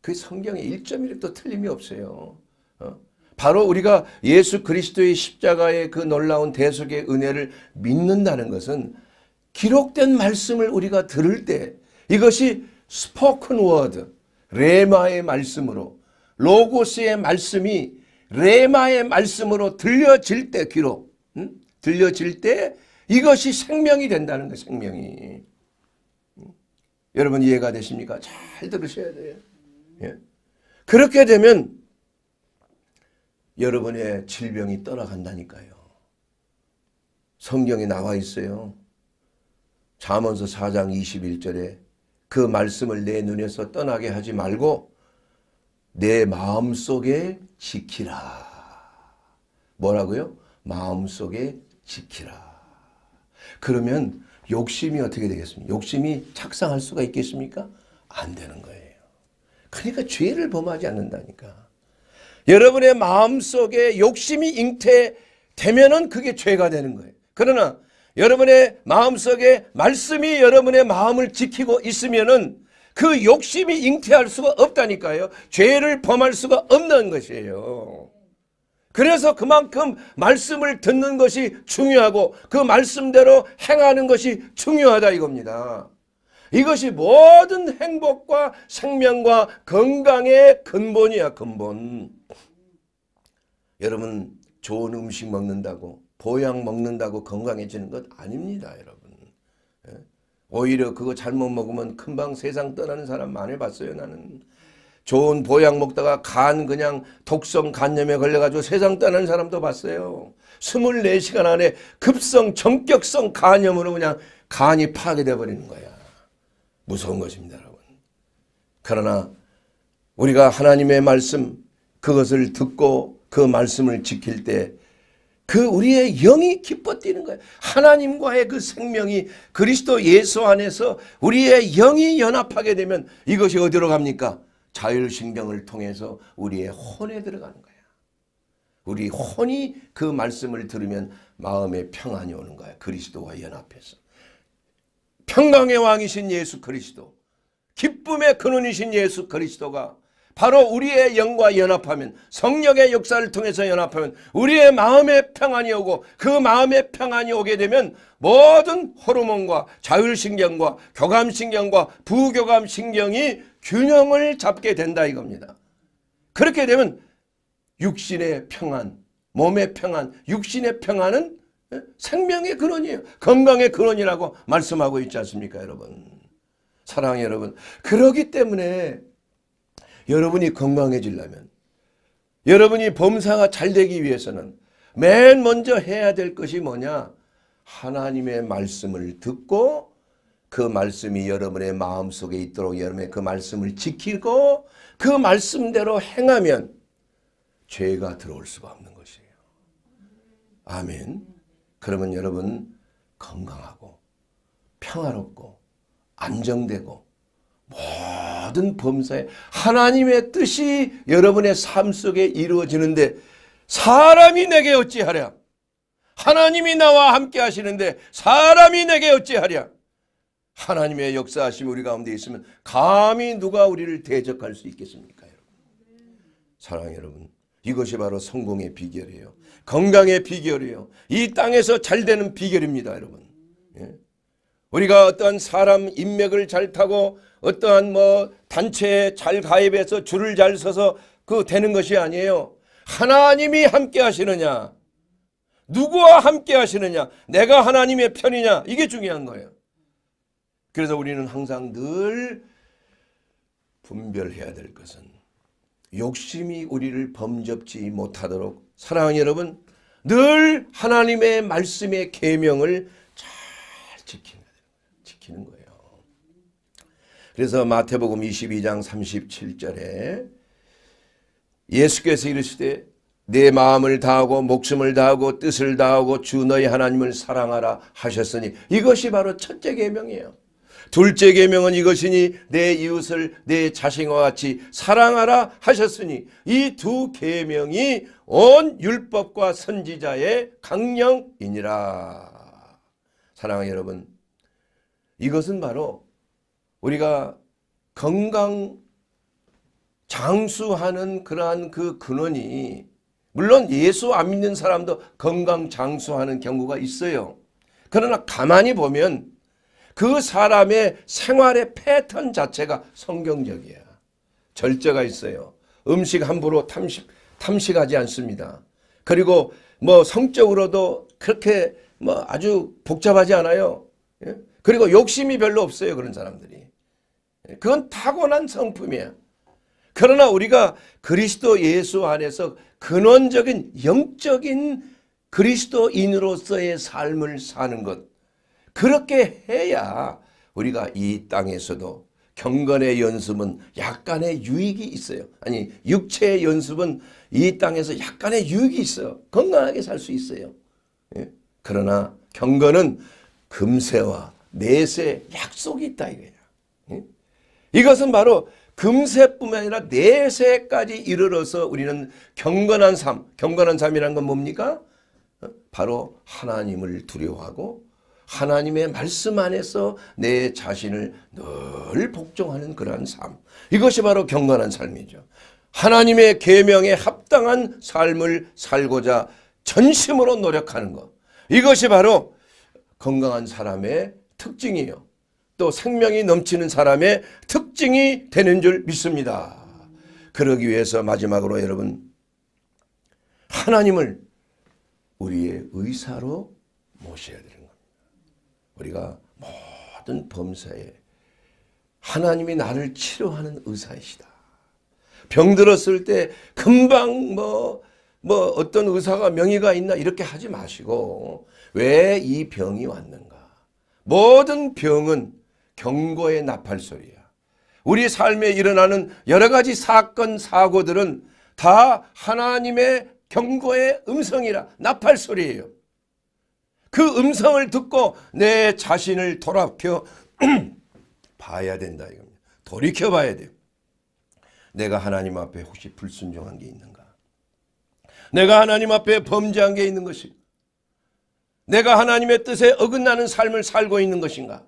그 성경의 일 점 일 도 틀림이 없어요. 어? 바로 우리가 예수 그리스도의 십자가의 그 놀라운 대속의 은혜를 믿는다는 것은 기록된 말씀을 우리가 들을 때 이것이 스포큰 워드, 레마의 말씀으로, 로고스의 말씀이 레마의 말씀으로 들려질 때 기록, 음? 들려질 때 이것이 생명이 된다는 거예요. 생명이. 음? 여러분 이해가 되십니까? 잘 들으셔야 돼요. 예. 그렇게 되면 여러분의 질병이 떠나간다니까요. 성경에 나와 있어요. 잠언서 사 장 이십일 절에 그 말씀을 내 눈에서 떠나게 하지 말고 내 마음속에 지키라. 뭐라고요? 마음속에 지키라. 그러면 욕심이 어떻게 되겠습니까? 욕심이 착상할 수가 있겠습니까? 안 되는 거예요. 그러니까 죄를 범하지 않는다니까. 여러분의 마음속에 욕심이 잉태되면은 그게 죄가 되는 거예요. 그러나 여러분의 마음속에 말씀이 여러분의 마음을 지키고 있으면은 그 욕심이 잉태할 수가 없다니까요. 죄를 범할 수가 없는 것이에요. 그래서 그만큼 말씀을 듣는 것이 중요하고 그 말씀대로 행하는 것이 중요하다 이겁니다. 이것이 모든 행복과 생명과 건강의 근본이야, 근본. 여러분 좋은 음식 먹는다고, 보양 먹는다고 건강해지는 것 아닙니다, 여러분. 오히려 그거 잘못 먹으면 금방 세상 떠나는 사람 많이 봤어요, 나는. 좋은 보약 먹다가 간 그냥 독성 간염에 걸려가지고 세상 떠나는 사람도 봤어요. 이십사 시간 안에 급성 정격성 간염으로 그냥 간이 파괴돼 버리는 거야. 무서운 것입니다, 여러분. 그러나 우리가 하나님의 말씀, 그것을 듣고 그 말씀을 지킬 때 그 우리의 영이 기뻐 뛰는 거예요. 하나님과의 그 생명이 그리스도 예수 안에서 우리의 영이 연합하게 되면 이것이 어디로 갑니까? 자율신경을 통해서 우리의 혼에 들어가는 거야. 우리 혼이 그 말씀을 들으면 마음의 평안이 오는 거야. 그리스도와 연합해서. 평강의 왕이신 예수 그리스도, 기쁨의 근원이신 예수 그리스도가 바로 우리의 영과 연합하면, 성령의 역사를 통해서 연합하면 우리의 마음에 평안이 오고, 그 마음에 평안이 오게 되면 모든 호르몬과 자율신경과 교감신경과 부교감신경이 균형을 잡게 된다 이겁니다. 그렇게 되면 육신의 평안, 몸의 평안, 육신의 평안은 생명의 근원이에요. 건강의 근원이라고 말씀하고 있지 않습니까, 여러분. 사랑해, 여러분. 그러기 때문에 여러분이 건강해지려면, 여러분이 범사가 잘 되기 위해서는 맨 먼저 해야 될 것이 뭐냐? 하나님의 말씀을 듣고 그 말씀이 여러분의 마음속에 있도록 여러분의 그 말씀을 지키고 그 말씀대로 행하면 죄가 들어올 수가 없는 것이에요. 아멘. 그러면 여러분 건강하고 평화롭고 안정되고 모든 범사에 하나님의 뜻이 여러분의 삶 속에 이루어지는데, 사람이 내게 어찌하랴? 하나님이 나와 함께 하시는데 사람이 내게 어찌하랴? 하나님의 역사하심이 우리 가운데 있으면 감히 누가 우리를 대적할 수 있겠습니까, 여러분. 사랑해, 여러분. 이것이 바로 성공의 비결이에요. 건강의 비결이에요. 이 땅에서 잘 되는 비결입니다, 여러분. 예? 우리가 어떠한 사람 인맥을 잘 타고 어떠한 뭐 단체에 잘 가입해서 줄을 잘 서서 그 되는 것이 아니에요. 하나님이 함께 하시느냐, 누구와 함께 하시느냐, 내가 하나님의 편이냐, 이게 중요한 거예요. 그래서 우리는 항상 늘 분별해야 될 것은 욕심이 우리를 범접지 못하도록, 사랑하는 여러분, 늘 하나님의 말씀의 계명을 잘 지키는 지키는 거예요. 그래서 마태복음 이십이 장 삼십칠 절에 예수께서 이르시되 내 마음을 다하고 목숨을 다하고 뜻을 다하고 주 너희 하나님을 사랑하라 하셨으니, 이것이 바로 첫째 계명이에요. 둘째 계명은 이것이니 내 이웃을 내 자신과 같이 사랑하라 하셨으니, 이 두 계명이 온 율법과 선지자의 강령이니라. 사랑하는 여러분, 이것은 바로 우리가 건강 장수하는 그러한 그 근원이 물론 예수 안 믿는 사람도 건강 장수하는 경우가 있어요. 그러나 가만히 보면 그 사람의 생활의 패턴 자체가 성경적이야. 절제가 있어요. 음식 함부로 탐식, 탐식하지 않습니다. 그리고 뭐 성적으로도 그렇게 뭐 아주 복잡하지 않아요. 예? 그리고 욕심이 별로 없어요. 그런 사람들이. 그건 타고난 성품이야. 그러나 우리가 그리스도 예수 안에서 근원적인 영적인 그리스도인으로서의 삶을 사는 것, 그렇게 해야 우리가 이 땅에서도 경건의 연습은 약간의 유익이 있어요. 아니, 육체의 연습은 이 땅에서 약간의 유익이 있어요. 건강하게 살 수 있어요. 예? 그러나 경건은 금세와 내세 약속이 있다 이거예요. 예? 이것은 바로 금세뿐만 아니라 내세까지 이르러서 우리는 경건한 삶, 경건한 삶이란 건 뭡니까? 바로 하나님을 두려워하고 하나님의 말씀 안에서 내 자신을 늘 복종하는 그러한 삶, 이것이 바로 경건한 삶이죠. 하나님의 계명에 합당한 삶을 살고자 전심으로 노력하는 것, 이것이 바로 건강한 사람의 특징이에요. 또 생명이 넘치는 사람의 특징이 되는 줄 믿습니다. 그러기 위해서 마지막으로 여러분, 하나님을 우리의 의사로 모셔야 되는 겁니다. 우리가 모든 범사에 하나님이 나를 치료하는 의사이시다. 병들었을 때 금방 뭐, 뭐 어떤 의사가 명의가 있나 이렇게 하지 마시고, 왜 이 병이 왔는가? 모든 병은 경고의 나팔소리야. 우리 삶에 일어나는 여러 가지 사건, 사고들은 다 하나님의 경고의 음성이라, 나팔소리예요. 그 음성을 듣고 내 자신을 돌아켜 봐야 된다 이겁니다. 돌이켜 봐야 돼요. 내가 하나님 앞에 혹시 불순종한 게 있는가? 내가 하나님 앞에 범죄한 게 있는 것이, 내가 하나님의 뜻에 어긋나는 삶을 살고 있는 것인가?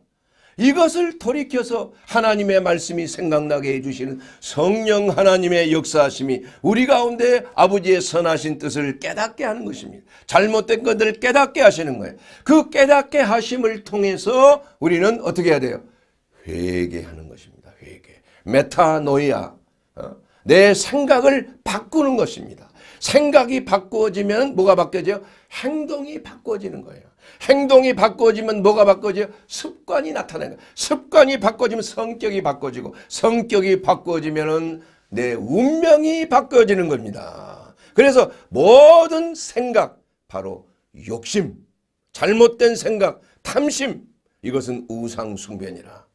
이것을 돌이켜서 하나님의 말씀이 생각나게 해주시는 성령 하나님의 역사하심이 우리 가운데 아버지의 선하신 뜻을 깨닫게 하는 것입니다. 잘못된 것들을 깨닫게 하시는 거예요. 그 깨닫게 하심을 통해서 우리는 어떻게 해야 돼요? 회개하는 것입니다. 회개. 메타노이아. 내 생각을 바꾸는 것입니다. 생각이 바꾸어지면 뭐가 바뀌어져요? 행동이 바꾸어지는 거예요. 행동이 바꾸어지면 뭐가 바꾸어져요? 습관이 나타나는 거예요. 습관이 바꾸어지면 성격이 바꾸어지고, 성격이 바꾸어지면 내 운명이 바꾸어지는 겁니다. 그래서 모든 생각, 바로 욕심, 잘못된 생각, 탐심, 이것은 우상숭배니라.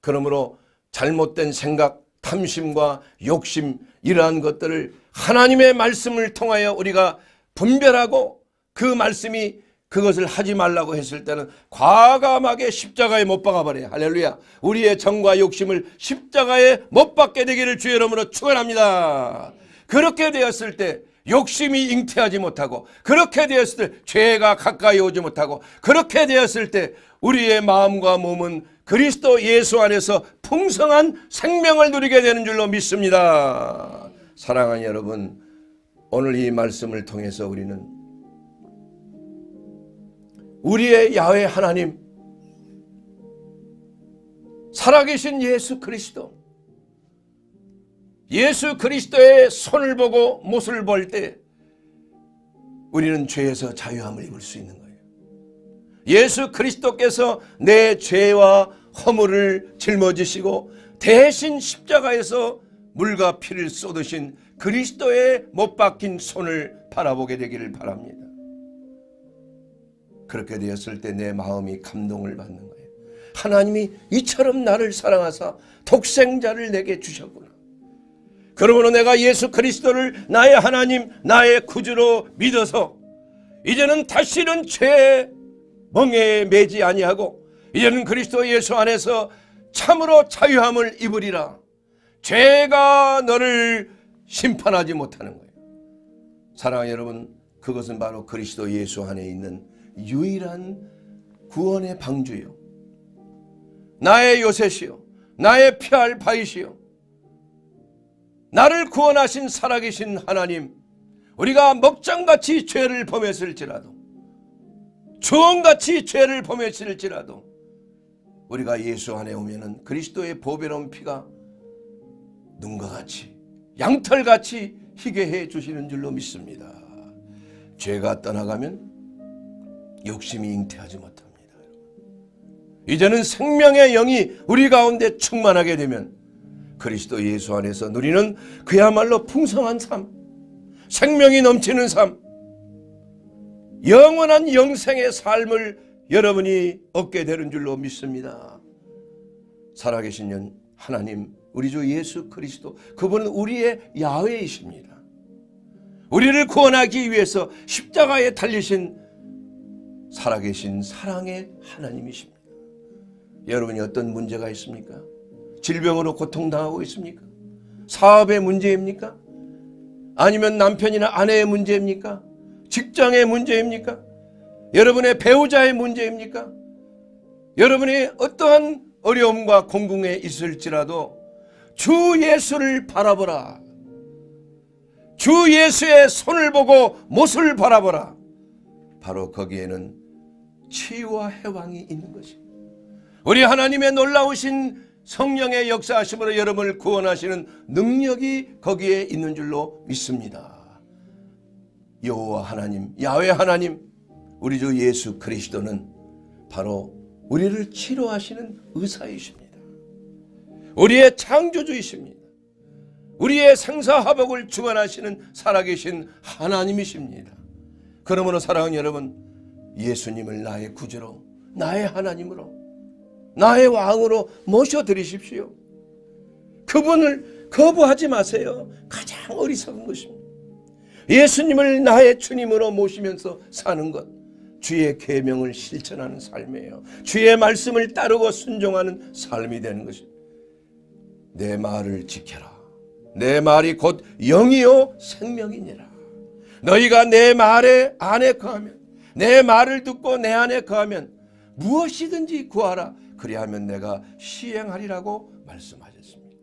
그러므로 잘못된 생각, 탐심과 욕심, 이러한 것들을 하나님의 말씀을 통하여 우리가 분별하고, 그 말씀이 그것을 하지 말라고 했을 때는 과감하게 십자가에 못 박아버려요. 할렐루야. 우리의 정과 욕심을 십자가에 못 박게 되기를 주의 이름으로 축원합니다. 그렇게 되었을 때 욕심이 잉태하지 못하고, 그렇게 되었을 때 죄가 가까이 오지 못하고, 그렇게 되었을 때 우리의 마음과 몸은 그리스도 예수 안에서 풍성한 생명을 누리게 되는 줄로 믿습니다. 사랑하는 여러분, 오늘 이 말씀을 통해서 우리는 우리의 야훼 하나님, 살아계신 예수 그리스도, 예수 그리스도의 손을 보고 못을 볼 때 우리는 죄에서 자유함을 입을 수 있는 거예요. 예수 그리스도께서 내 죄와 허물을 짊어지시고 대신 십자가에서 물과 피를 쏟으신 그리스도의 못 박힌 손을 바라보게 되기를 바랍니다. 그렇게 되었을 때 내 마음이 감동을 받는 거예요. 하나님이 이처럼 나를 사랑하사 독생자를 내게 주셨구나. 그러므로 내가 예수 그리스도를 나의 하나님, 나의 구주로 믿어서 이제는 다시는 죄 멍에 매지 아니하고 이제는 그리스도 예수 안에서 참으로 자유함을 입으리라. 죄가 너를 심판하지 못하는 거예요. 사랑하는 여러분, 그것은 바로 그리스도 예수 안에 있는 유일한 구원의 방주요, 나의 요셉이요, 나의 피할 바이시요, 나를 구원하신 살아계신 하나님, 우리가 먹장같이 죄를 범했을지라도, 주원같이 죄를 범했을지라도 우리가 예수 안에 오면은 그리스도의 보배로운 피가 눈과 같이 양털같이 희게 해 주시는 줄로 믿습니다. 죄가 떠나가면 욕심이 잉태하지 못합니다. 이제는 생명의 영이 우리 가운데 충만하게 되면 그리스도 예수 안에서 누리는 그야말로 풍성한 삶, 생명이 넘치는 삶, 영원한 영생의 삶을 여러분이 얻게 되는 줄로 믿습니다. 살아계신 하나님 우리 주 예수 그리스도, 그분은 우리의 야훼이십니다. 우리를 구원하기 위해서 십자가에 달리신 살아계신 사랑의 하나님이십니다. 여러분이 어떤 문제가 있습니까? 질병으로 고통당하고 있습니까? 사업의 문제입니까? 아니면 남편이나 아내의 문제입니까? 직장의 문제입니까? 여러분의 배우자의 문제입니까? 여러분이 어떠한 어려움과 공경에 있을지라도 주 예수를 바라보라. 주 예수의 손을 보고 못을 바라보라. 바로 거기에는 치유와 해방이 있는 것입니다. 우리 하나님의 놀라우신 성령의 역사하심으로 여러분을 구원하시는 능력이 거기에 있는 줄로 믿습니다. 여호와 하나님, 야훼 하나님, 우리 주 예수 그리스도는 바로 우리를 치료하시는 의사이십니다. 우리의 창조주이십니다. 우리의 생사화복을 주관하시는 살아계신 하나님이십니다. 그러므로 사랑하는 여러분, 예수님을 나의 구주로, 나의 하나님으로, 나의 왕으로 모셔드리십시오. 그분을 거부하지 마세요. 가장 어리석은 것입니다. 예수님을 나의 주님으로 모시면서 사는 것, 주의 계명을 실천하는 삶이에요. 주의 말씀을 따르고 순종하는 삶이 되는 것입니다. 내 말을 지켜라. 내 말이 곧 영이요 생명이니라. 너희가 내 말에 안에 거하면, 내 말을 듣고 내 안에 거하면 무엇이든지 구하라. 그리하면 내가 시행하리라고 말씀하셨습니다.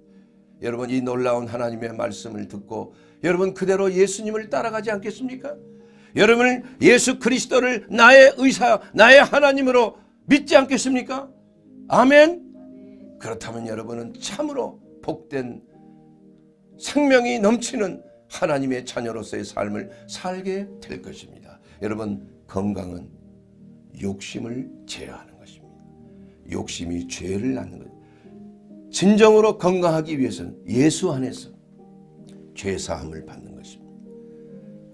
여러분, 이 놀라운 하나님의 말씀을 듣고 여러분 그대로 예수님을 따라가지 않겠습니까? 여러분 예수 그리스도를 나의 의사, 나의 하나님으로 믿지 않겠습니까? 아멘. 그렇다면 여러분은 참으로 복된 생명이 넘치는 하나님의 자녀로서의 삶을 살게 될 것입니다. 여러분, 건강은 욕심을 제어하는 것입니다. 욕심이 죄를 낳는 것입니다. 진정으로 건강하기 위해서는 예수 안에서 죄사함을 받는 것입니다.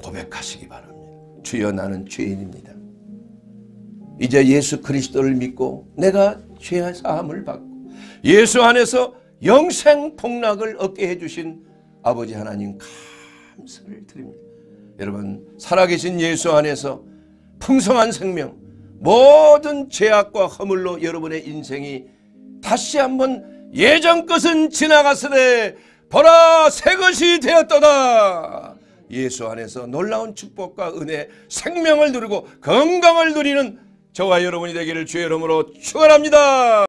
고백하시기 바랍니다. 주여, 나는 죄인입니다. 이제 예수 그리스도를 믿고 내가 죄사함을 받고 예수 안에서 영생 복락을 얻게 해주신 아버지 하나님 감사를 드립니다. 여러분, 살아계신 예수 안에서 풍성한 생명, 모든 죄악과 허물로 여러분의 인생이 다시 한번 예전 것은 지나갔으되 보라 새 것이 되었도다. 예수 안에서 놀라운 축복과 은혜, 생명을 누리고 건강을 누리는 저와 여러분이 되기를 주의 이름으로 축원합니다.